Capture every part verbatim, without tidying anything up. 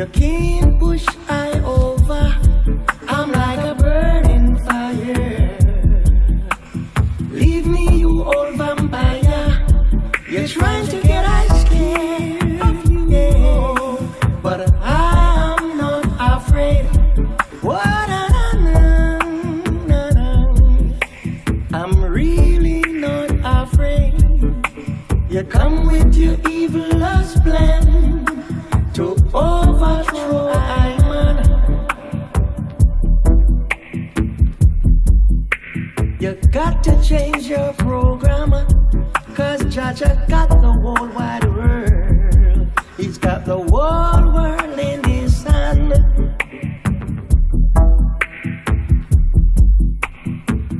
You can't push I over. I'm like a bird in fire. Leave me, you old vampire. You're trying to get I scared of you, yeah. But I'm not afraid. What? I'm really not afraid. You come with your evil lust plan to overthrow I man. You got to change your program, cause Jaja got the whole wide world. He's got the whole world in his hand.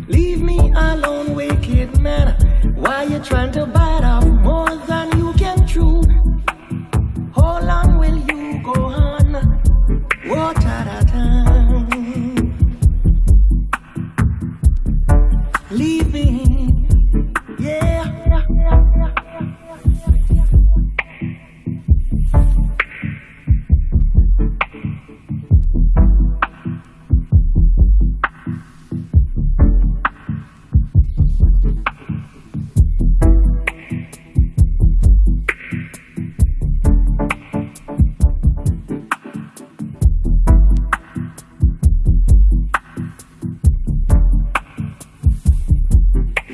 Leave me alone, wicked man. Why you trying to bite off more than you can chew? How long will you go on? What at a time? Leave me, yeah.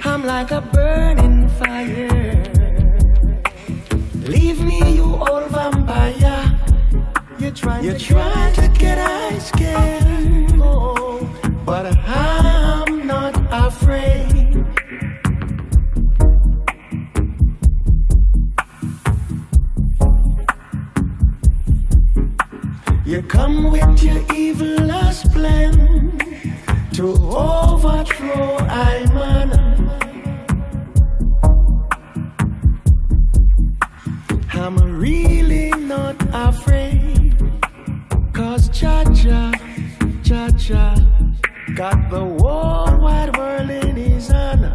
I'm like a burning fire. Leave me, you old vampire. You're trying, You're to, trying get to get I scared. Oh, but I'm not afraid. You come with your evil last plan to overthrow I man. I'm really not afraid, cause Jaja, Jaja got the whole wide world in his honor.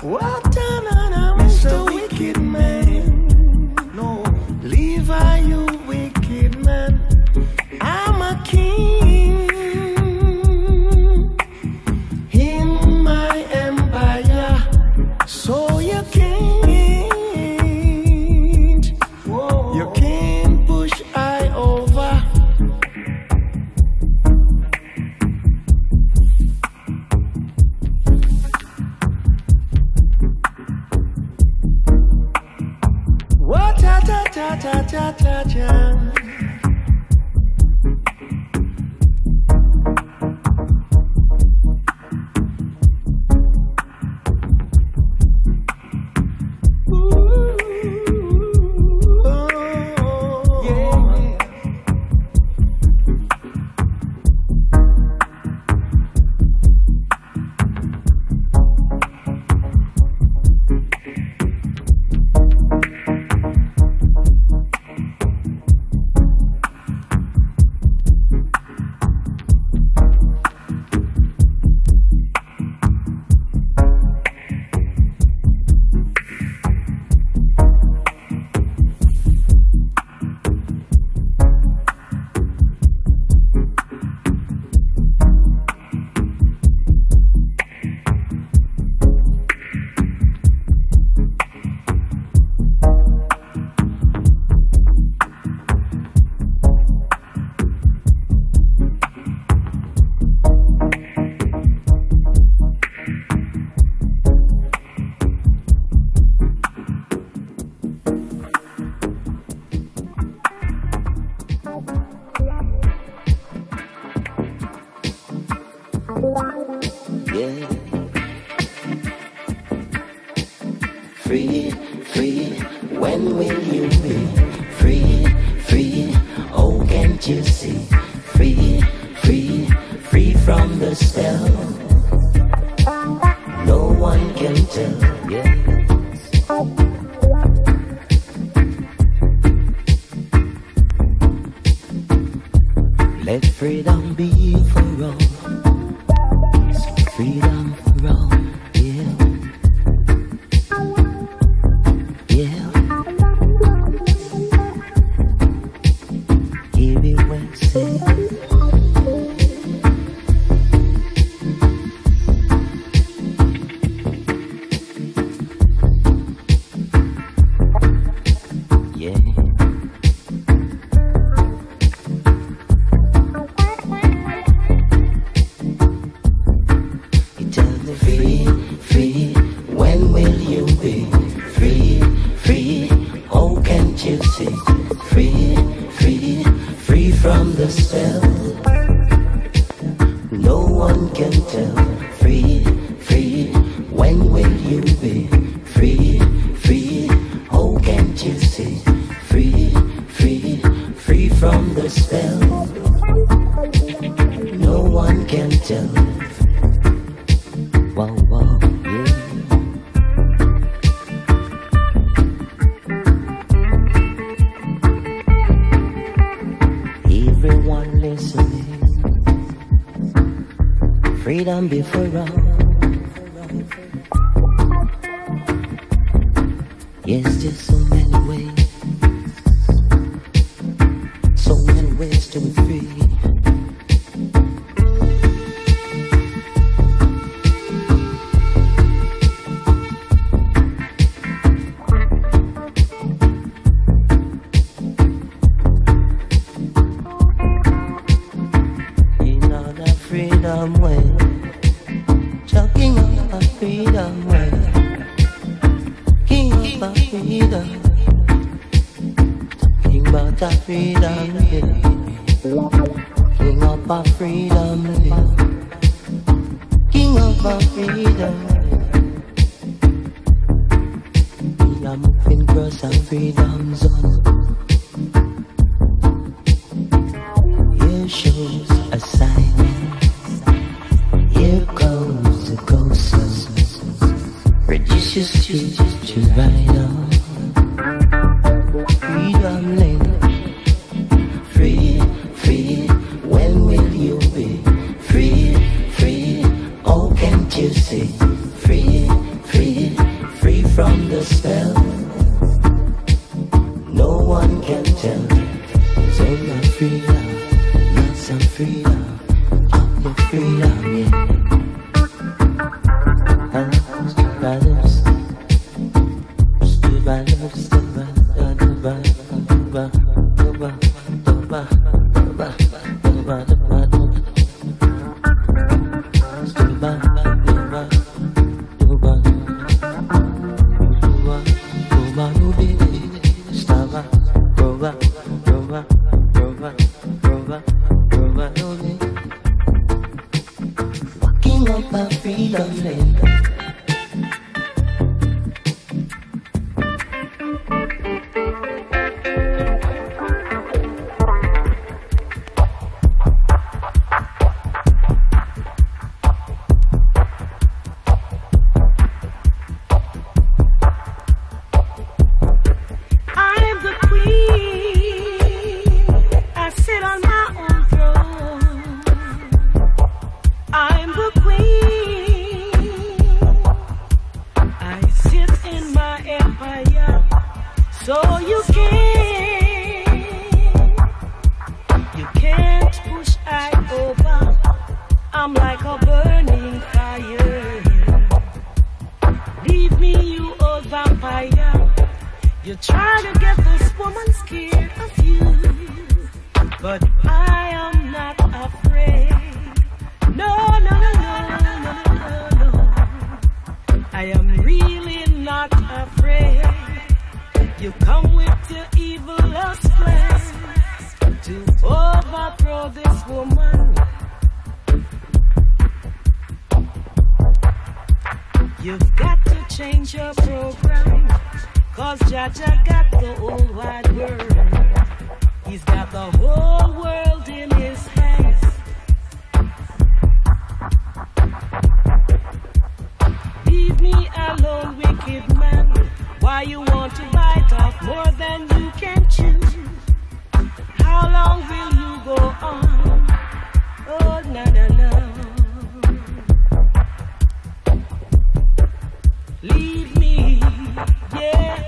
What an honor, Mister Wicked Man. No, Levi, you wicked man. I'm a king in my empire, so you can't. Ta ta ta ta ta. Yeah. Free, free, when will you be? Free, free, oh can't you see? Free, free, free from the spell. No one can tell, yeah. Let freedom be for all. It's freedom for all, yeah. Yeah. Give it away. free, free, free from the spell. No one can tell. Free, free, when will you be free, free? Oh, can't you see? Free, free, free from the spell. No one can tell. Wow, wow, yeah. Everyone listening, freedom before all. Yes, there's so many ways, so many ways to be free. Freedom way, talking about freedom way, king about freedom, talking about that freedom way, king about freedom way, king about freedom way. We are moving across our freedom zone. Here shows a sign. Here goes the ghost of religious truth to ride on. Freedom lane, free, free, when will you be? Free, free, oh can't you see? Free, free, free from the spell. No one can tell. So I'm free now, yes I'm free now. I'm your freedom, yeah. Walking up our freedom lane. So you can't, you can't push I over. I'm like a burning fire. Leave me, you old vampire. You try to get this woman scared of you, but I am not afraid. No, no, no, no, no, no, no. I am really not afraid. You come with your evil plans to overthrow this woman. You've got to change your program, cause Jaja got the whole wide world. He's got the whole world in his hands. Leave me alone, wicked man. Why you want to bite off more than you can chew? How long will you go on? Oh, no, no, no. Leave me, yeah.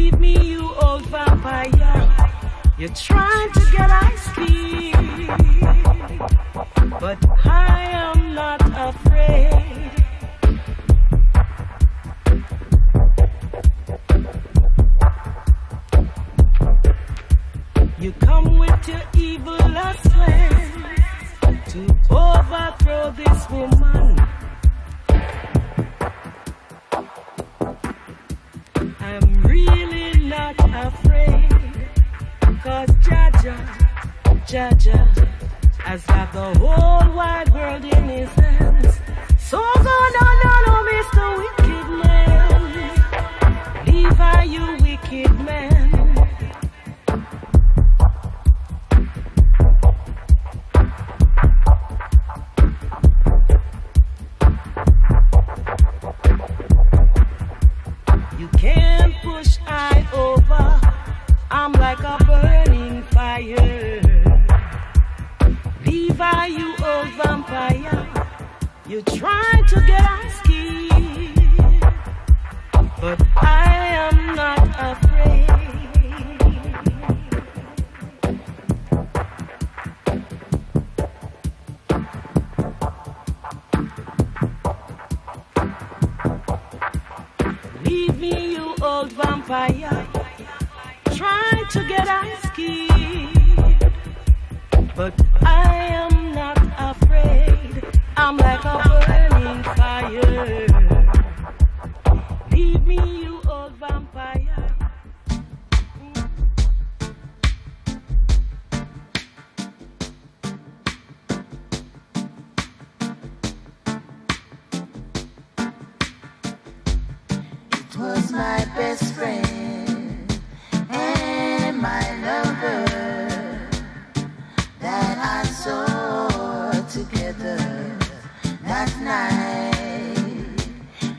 leave me, you old vampire. You're trying to get ice cream, but I am not afraid. You come with your evil plans to overthrow this woman. I'm really not afraid, cause Jaja, Jaja has got the whole wide world in his hands. So go no, no, no, Mister Wicked Man, Levi, you wicked man. You can't push I over, I'm like a burning fire. Levi, you old vampire, you try to get ice cream, but I am not afraid. Leave me, you old vampire, trying to get ice cream, but I am not afraid. I'm like a burning fire. Leave me, you old vampire. It was my best friend and my lover that I saw together. That night,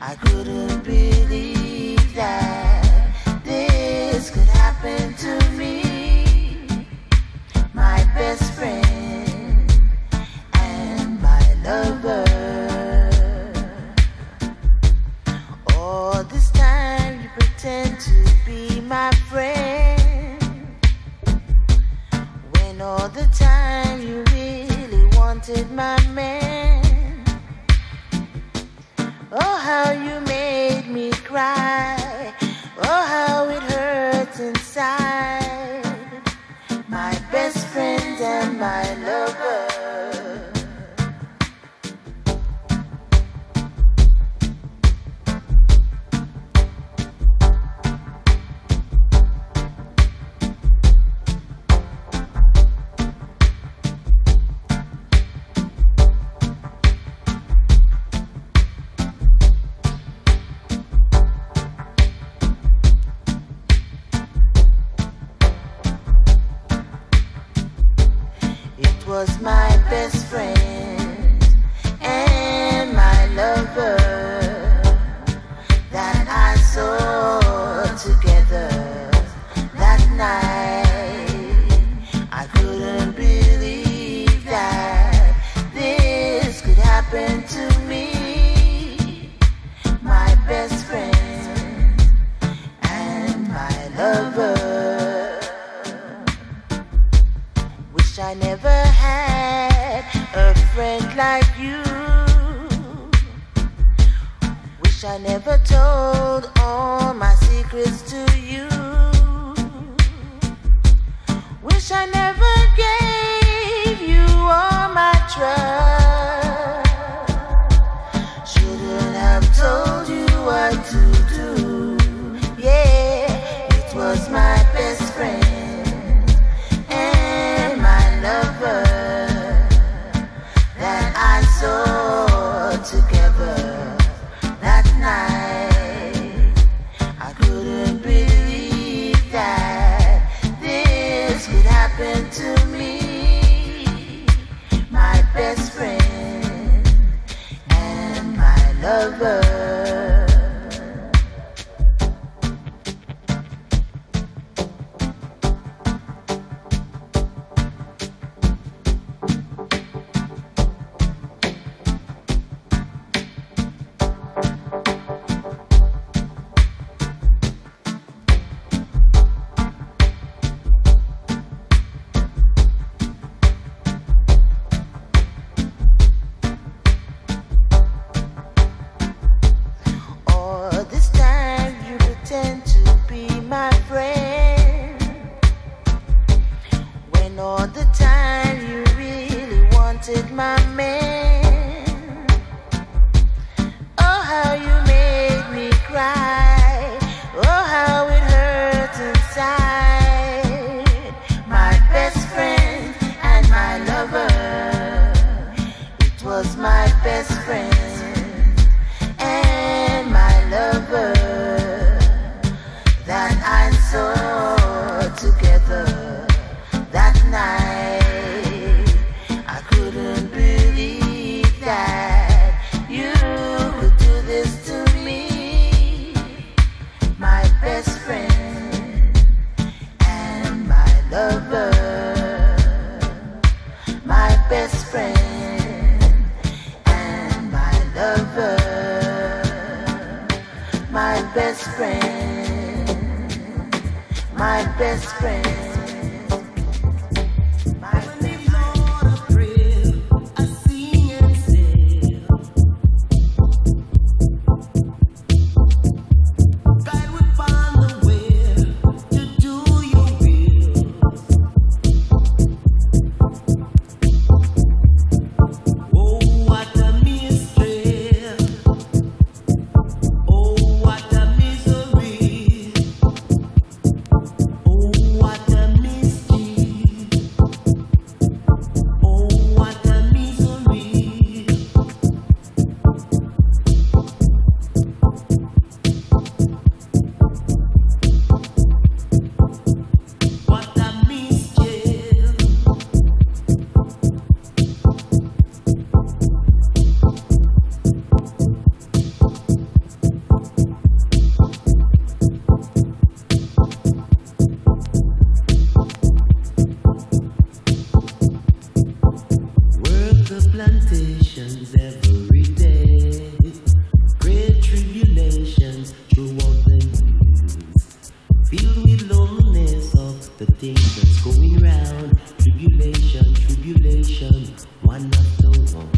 I couldn't believe that this could happen to me. My best friend and my lover. All this time you pretend to be my friend, when all the time you really wanted my man. Oh, how you made me cry. Oh, how it hurts inside. My best friend and my lover. Was my best friend and my lover that I saw together that night. I couldn't believe that this could happen to me. My best friend and my lover. I never had a friend like you. Wish I never told all my secrets to you. Wish I never gave you all my trust. Shouldn't have told you what to do. Yeah, it was my best friend. Together that night, I couldn't believe that this could happen to me. My best friend and my lover. my best friend. Plantations every day, great tribulations throughout the years, filled with loneliness of the things that's going round. Tribulation, tribulation, one after one.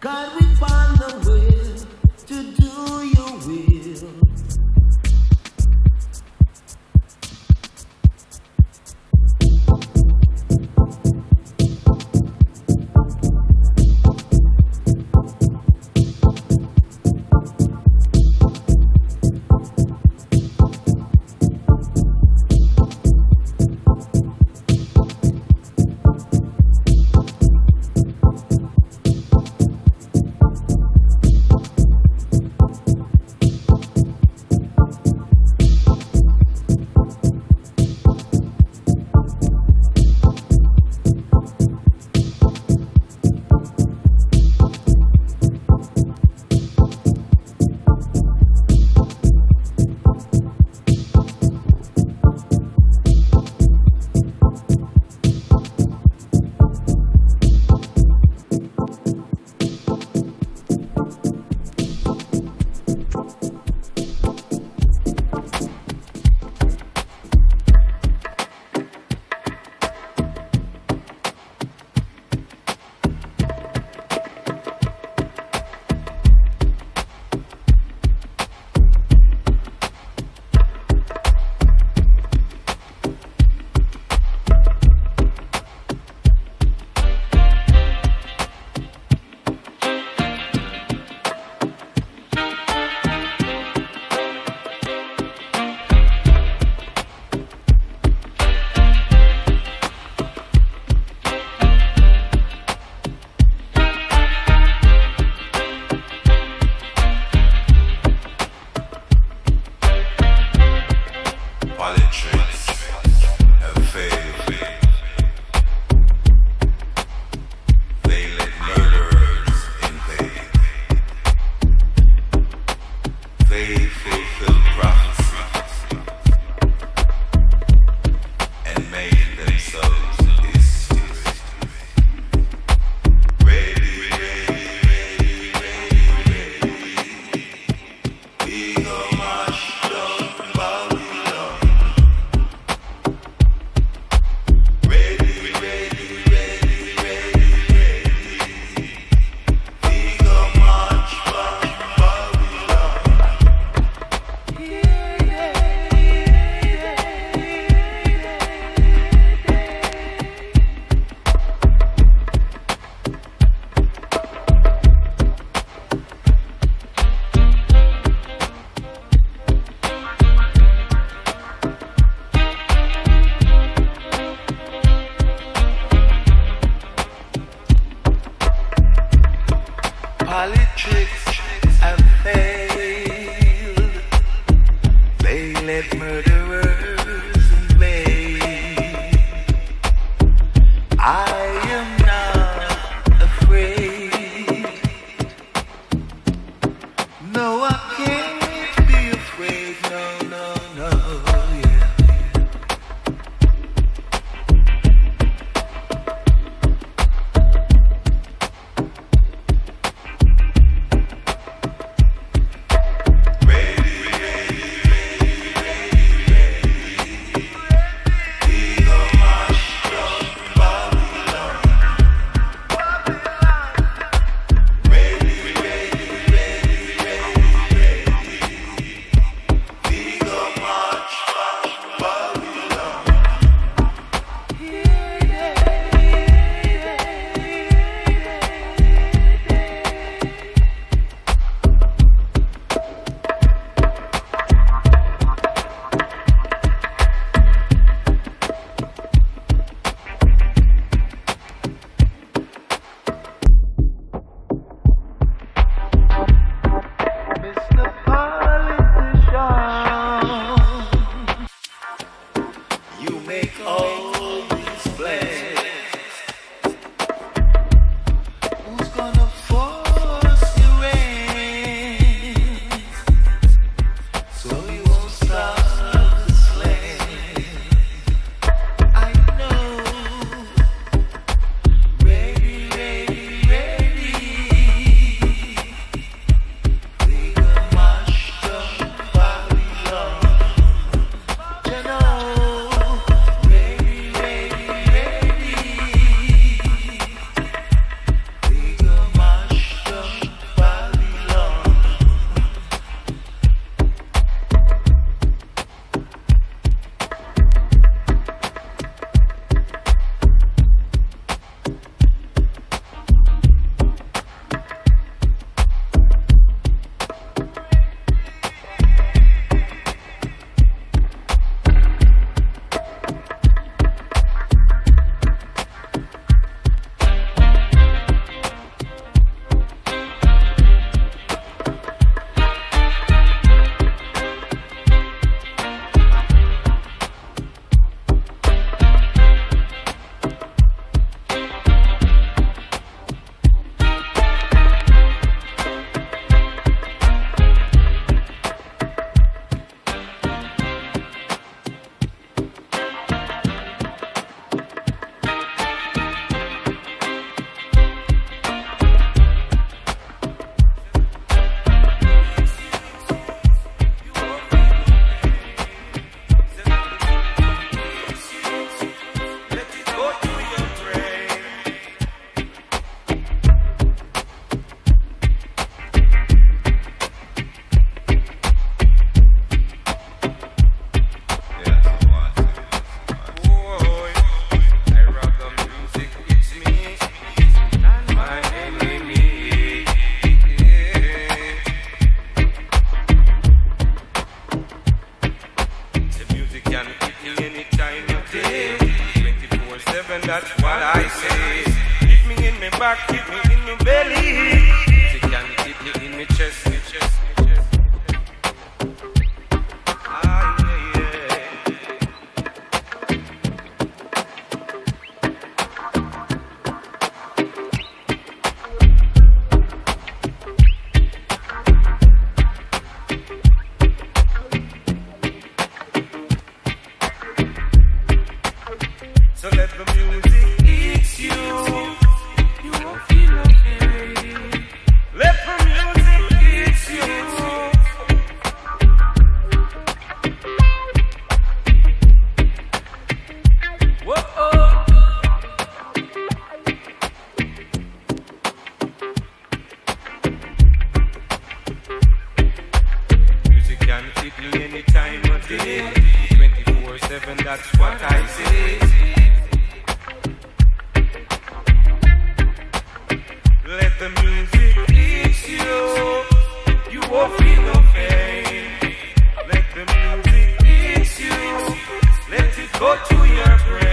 God, we find the will to do your will. politics have failed. They let murderers invade. I am not afraid. No, I can't be afraid. No, no, no, yeah. All these plans, who's gonna force your hands so you won't stop the slang? I know, ready, ready, ready. We gonna march down Babylon, you know. That's what I say. Hit me in my back, hit me in my belly. It can hit me in my chest, my chest, my chest. Ah, yeah, yeah. So let the music. twenty-four seven, that's what I say. Let the music eat you, you won't feel no pain. Let the music eat you, let it go to your brain.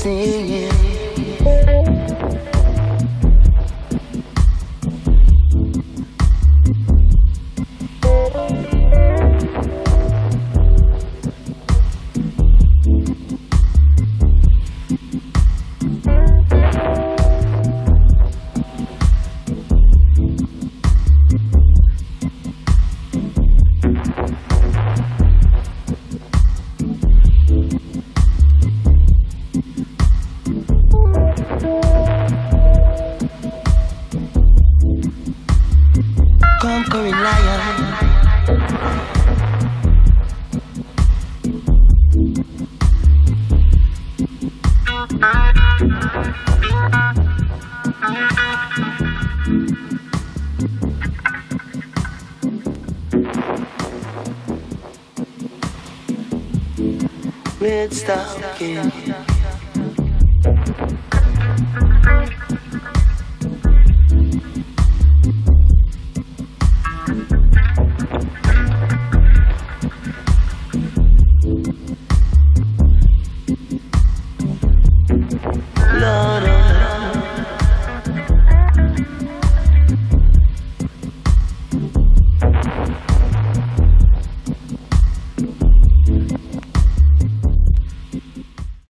singing. Red stocking, Lord.